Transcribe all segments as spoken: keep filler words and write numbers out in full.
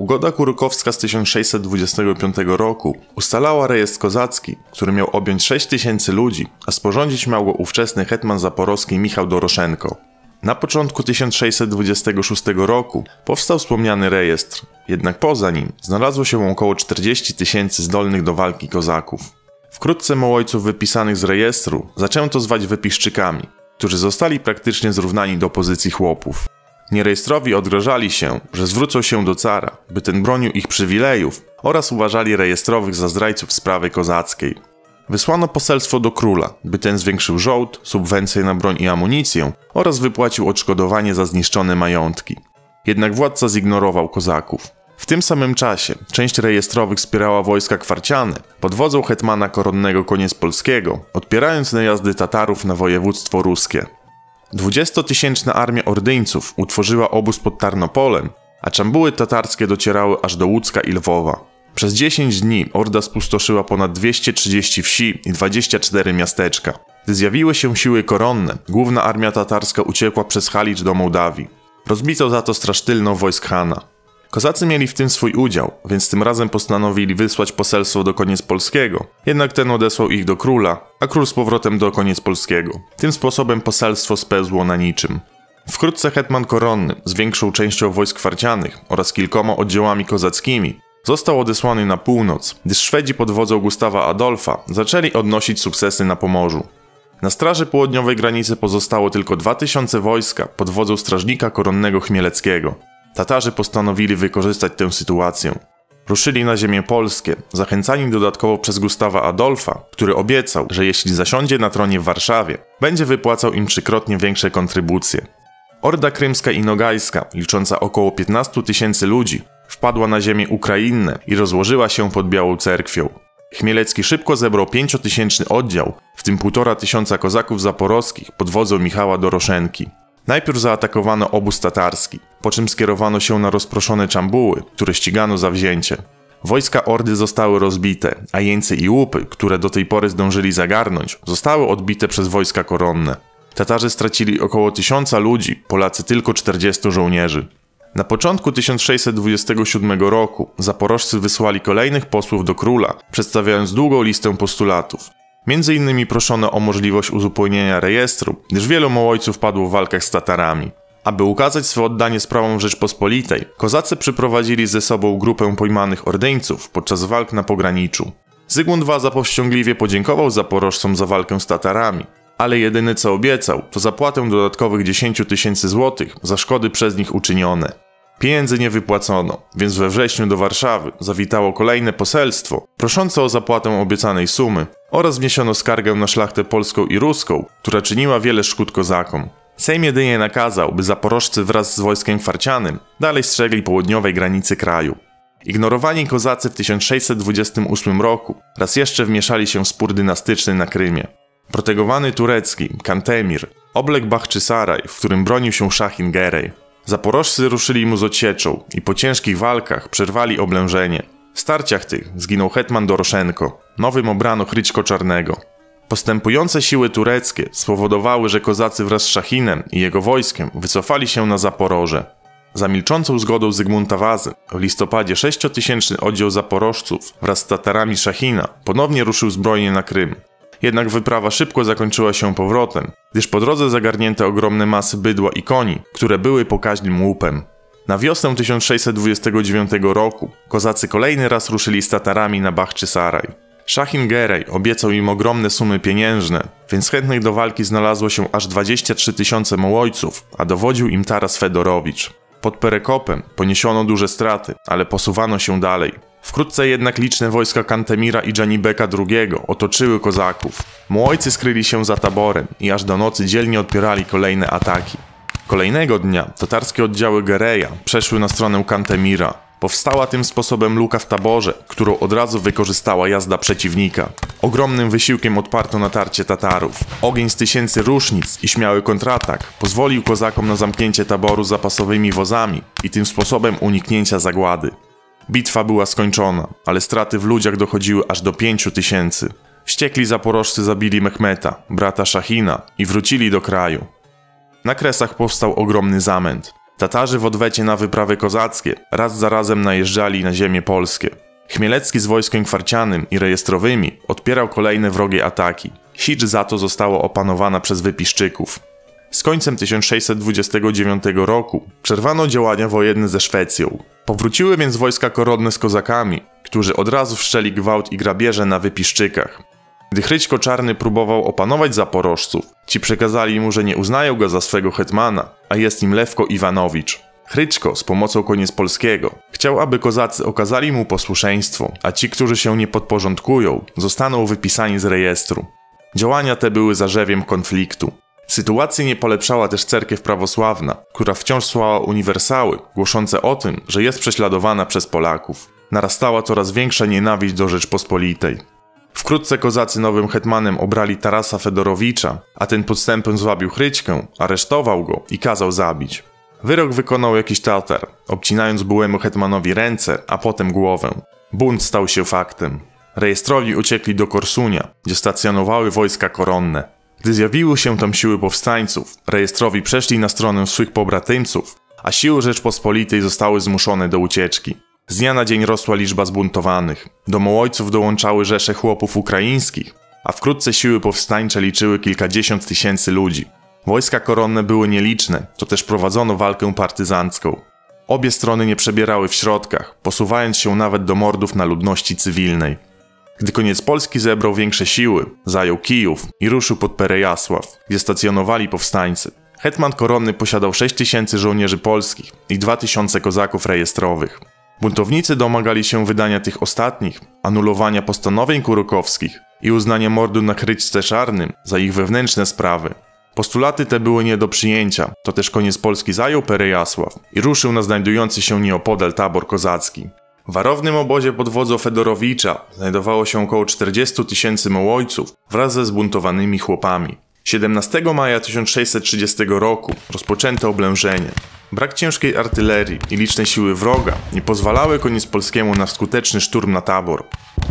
Ugoda Kurukowska z tysiąc sześćset dwudziestego piątego roku ustalała rejestr kozacki, który miał objąć sześć tysięcy ludzi, a sporządzić miał go ówczesny hetman zaporowski Michał Doroszenko. Na początku tysiąc sześćset dwudziestego szóstego roku powstał wspomniany rejestr, jednak poza nim znalazło się około czterdzieści tysięcy zdolnych do walki kozaków. Wkrótce Mołojców wypisanych z rejestru zaczęto zwać wypiszczykami, którzy zostali praktycznie zrównani do pozycji chłopów. Nierejestrowi odgrażali się, że zwrócą się do cara, by ten bronił ich przywilejów, oraz uważali rejestrowych za zdrajców sprawy kozackiej. Wysłano poselstwo do króla, by ten zwiększył żołd, subwencje na broń i amunicję oraz wypłacił odszkodowanie za zniszczone majątki. Jednak władca zignorował kozaków. W tym samym czasie część rejestrowych wspierała wojska kwarciane pod wodzą hetmana koronnego Koniecpolskiego, odpierając najazdy Tatarów na województwo ruskie. Dwudziestotysięczna armia ordyńców utworzyła obóz pod Tarnopolem, a czambuły tatarskie docierały aż do Łódzka i Lwowa. Przez dziesięć dni orda spustoszyła ponad dwieście trzydzieści wsi i dwadzieścia cztery miasteczka. Gdy zjawiły się siły koronne, główna armia tatarska uciekła przez Halicz do Mołdawii. Rozbito za to straż tylną wojsk Hana. Kozacy mieli w tym swój udział, więc tym razem postanowili wysłać poselstwo do Koniecpolskiego, jednak ten odesłał ich do króla, a król z powrotem do Koniecpolskiego. Tym sposobem poselstwo spełzło na niczym. Wkrótce hetman koronny z większą częścią wojsk kwarcianych oraz kilkoma oddziałami kozackimi został odesłany na północ, gdyż Szwedzi pod wodzą Gustawa Adolfa zaczęli odnosić sukcesy na Pomorzu. Na straży południowej granicy pozostało tylko dwa tysiące wojska pod wodzą strażnika koronnego Chmieleckiego. Tatarzy postanowili wykorzystać tę sytuację. Ruszyli na ziemię polskie, zachęcani dodatkowo przez Gustawa Adolfa, który obiecał, że jeśli zasiądzie na tronie w Warszawie, będzie wypłacał im trzykrotnie większe kontrybucje. Orda Krymska i Nogajska, licząca około piętnastu tysięcy ludzi, wpadła na ziemię ukrainnę i rozłożyła się pod Białą Cerkwią. Chmielecki szybko zebrał pięciotysięczny oddział, w tym półtora tysiąca kozaków zaporowskich pod wodzą Michała Doroszenki. Najpierw zaatakowano obóz tatarski, po czym skierowano się na rozproszone czambuły, które ścigano za wzięcie. Wojska ordy zostały rozbite, a jeńce i łupy, które do tej pory zdążyli zagarnąć, zostały odbite przez wojska koronne. Tatarzy stracili około tysiąca ludzi, Polacy tylko czterdziestu żołnierzy. Na początku tysiąc sześćset dwudziestego siódmego roku zaporożcy wysłali kolejnych posłów do króla, przedstawiając długą listę postulatów. Między innymi proszono o możliwość uzupełnienia rejestru, gdyż wielu Mołojców padło w walkach z Tatarami. Aby ukazać swe oddanie sprawom Rzeczpospolitej, kozacy przyprowadzili ze sobą grupę pojmanych ordyńców podczas walk na pograniczu. Zygmunt Waza powściągliwie podziękował zaporożcom za walkę z Tatarami, ale jedyne co obiecał, to zapłatę dodatkowych dziesięciu tysięcy złotych za szkody przez nich uczynione. Pieniędzy nie wypłacono, więc we wrześniu do Warszawy zawitało kolejne poselstwo proszące o zapłatę obiecanej sumy oraz wniesiono skargę na szlachtę polską i ruską, która czyniła wiele szkód kozakom. Sejm jedynie nakazał, by zaporożcy wraz z wojskiem kwarcianym dalej strzegli południowej granicy kraju. Ignorowani kozacy w tysiąc sześćset dwudziestym ósmym roku raz jeszcze wmieszali się w spór dynastyczny na Krymie. Protegowany turecki Kantemir obległ Bachczysaraj, w którym bronił się Szahin Gerej. Zaporożcy ruszyli mu z odsieczą i po ciężkich walkach przerwali oblężenie. W starciach tych zginął hetman Doroszenko, nowym obrano Hryćko Czarnego. Postępujące siły tureckie spowodowały, że kozacy wraz z Szachinem i jego wojskiem wycofali się na Zaporoże. Za milczącą zgodą Zygmunta Wazy w listopadzie sześciotysięczny oddział zaporożców wraz z Tatarami Szachina ponownie ruszył zbrojnie na Krym. Jednak wyprawa szybko zakończyła się powrotem, gdyż po drodze zagarnięto ogromne masy bydła i koni, które były pokaźnym łupem. Na wiosnę tysiąc sześćset dwudziestego dziewiątego roku kozacy kolejny raz ruszyli z Tatarami na Bachczysaraj. Szahin Gerej obiecał im ogromne sumy pieniężne, więc chętnych do walki znalazło się aż dwadzieścia trzy tysiące Mołojców, a dowodził im Taras Fedorowicz. Pod Perekopem poniesiono duże straty, ale posuwano się dalej. Wkrótce jednak liczne wojska Kantemira i Dżanibeka drugiego otoczyły kozaków. Mołojcy skryli się za taborem i aż do nocy dzielnie odpierali kolejne ataki. Kolejnego dnia tatarskie oddziały Gereja przeszły na stronę Kantemira. Powstała tym sposobem luka w taborze, którą od razu wykorzystała jazda przeciwnika. Ogromnym wysiłkiem odparto natarcie Tatarów. Ogień z tysięcy różnic i śmiały kontratak pozwolił kozakom na zamknięcie taboru zapasowymi wozami i tym sposobem uniknięcia zagłady. Bitwa była skończona, ale straty w ludziach dochodziły aż do pięciu tysięcy. Wściekli zaporożcy zabili Mehmeta, brata Szachina, i wrócili do kraju. Na Kresach powstał ogromny zamęt. Tatarzy w odwecie na wyprawy kozackie raz za razem najeżdżali na ziemię polskie. Chmielecki z wojskiem kwarcianym i rejestrowymi odpierał kolejne wrogie ataki. Sicz za to została opanowana przez Wypiszczyków. Z końcem tysiąc sześćset dwudziestego dziewiątego roku przerwano działania wojenne ze Szwecją. Powróciły więc wojska koronne z kozakami, którzy od razu wszczęli gwałt i grabieże na Wypiszczykach. Gdy Hryćko Czarny próbował opanować Zaporożców, ci przekazali mu, że nie uznają go za swego hetmana, a jest nim Lewko Iwanowicz. Hryćko z pomocą Koniecpolskiego chciał, aby kozacy okazali mu posłuszeństwo, a ci, którzy się nie podporządkują, zostaną wypisani z rejestru. Działania te były zarzewiem konfliktu. Sytuacji nie polepszała też cerkiew prawosławna, która wciąż słała uniwersały głoszące o tym, że jest prześladowana przez Polaków. Narastała coraz większa nienawiść do Rzeczpospolitej. Wkrótce kozacy nowym hetmanem obrali Tarasa Fedorowicza, a ten podstępem zwabił Hryćkę, aresztował go i kazał zabić. Wyrok wykonał jakiś Tatar, obcinając byłemu hetmanowi ręce, a potem głowę. Bunt stał się faktem. Rejestrowi uciekli do Korsunia, gdzie stacjonowały wojska koronne. Gdy zjawiły się tam siły powstańców, rejestrowi przeszli na stronę swych pobratymców, a siły Rzeczpospolitej zostały zmuszone do ucieczki. Z dnia na dzień rosła liczba zbuntowanych. Do Mołojców dołączały rzesze chłopów ukraińskich, a wkrótce siły powstańcze liczyły kilkadziesiąt tysięcy ludzi. Wojska koronne były nieliczne, to też prowadzono walkę partyzancką. Obie strony nie przebierały w środkach, posuwając się nawet do mordów na ludności cywilnej. Gdy Koniecpolski zebrał większe siły, zajął Kijów i ruszył pod Perejasław, gdzie stacjonowali powstańcy. Hetman koronny posiadał sześć tysięcy żołnierzy polskich i dwa tysiące kozaków rejestrowych. Buntownicy domagali się wydania tych ostatnich, anulowania postanowień kurukowskich i uznania mordu na Hryćce Czarnym za ich wewnętrzne sprawy. Postulaty te były nie do przyjęcia, to też Koniecpolski zajął Perejasław i ruszył na znajdujący się nieopodal tabor kozacki. W warownym obozie pod wodzą Fedorowicza znajdowało się około czterdziestu tysięcy Mołojców wraz ze zbuntowanymi chłopami. siedemnastego maja tysiąc sześćset trzydziestego roku rozpoczęto oblężenie. Brak ciężkiej artylerii i liczne siły wroga nie pozwalały Koniecpolskiemu na skuteczny szturm na tabor.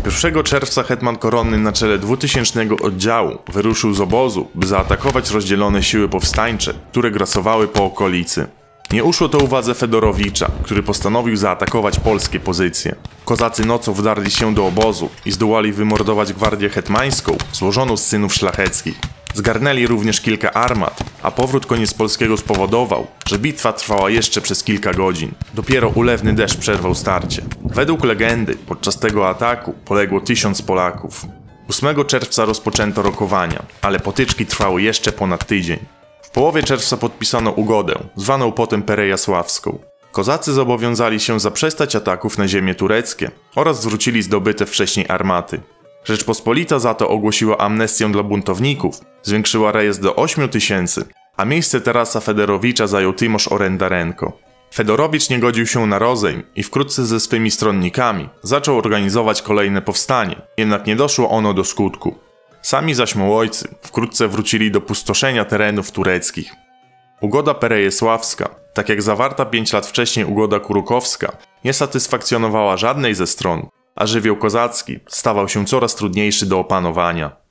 pierwszego czerwca hetman koronny na czele dwutysięcznego oddziału wyruszył z obozu, by zaatakować rozdzielone siły powstańcze, które grasowały po okolicy. Nie uszło to uwadze Fedorowicza, który postanowił zaatakować polskie pozycje. Kozacy nocą wdarli się do obozu i zdołali wymordować gwardię hetmańską złożoną z synów szlacheckich. Zgarnęli również kilka armat, a powrót Koniecpolskiego spowodował, że bitwa trwała jeszcze przez kilka godzin. Dopiero ulewny deszcz przerwał starcie. Według legendy podczas tego ataku poległo tysiąc Polaków. ósmego czerwca rozpoczęto rokowania, ale potyczki trwały jeszcze ponad tydzień. W połowie czerwca podpisano ugodę, zwaną potem Perejasławską. Kozacy zobowiązali się zaprzestać ataków na ziemie tureckie oraz zwrócili zdobyte wcześniej armaty. Rzeczpospolita za to ogłosiła amnestię dla buntowników, zwiększyła rejestr do ośmiu tysięcy, a miejsce Tarasa Fedorowicza zajął Tymosz Orendarenko. Fedorowicz nie godził się na rozejm i wkrótce ze swymi stronnikami zaczął organizować kolejne powstanie, jednak nie doszło ono do skutku. Sami zaś Mołojcy wkrótce wrócili do pustoszenia terenów tureckich. Ugoda Perejesławska, tak jak zawarta pięć lat wcześniej Ugoda Kurukowska, nie satysfakcjonowała żadnej ze stron, a żywioł kozacki stawał się coraz trudniejszy do opanowania.